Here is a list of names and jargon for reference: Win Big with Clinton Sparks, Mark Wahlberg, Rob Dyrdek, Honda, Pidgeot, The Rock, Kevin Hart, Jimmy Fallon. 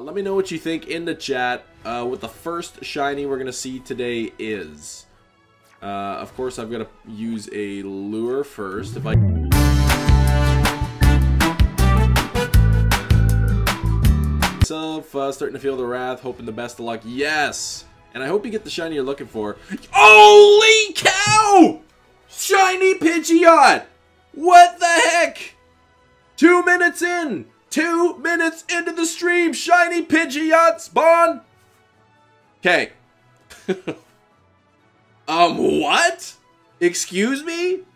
Let me know what you think in the chat. What the first shiny we're gonna see today is. Of course, I've got to use a lure first. If I starting to feel the wrath, hoping the best of luck. Yes, and I hope you get the shiny you're looking for. Holy cow! Shiny Pidgeot! What the heck? 2 minutes in. 2 minutes into the stream, shiny Pidgeot spawn. Okay. What? Excuse me?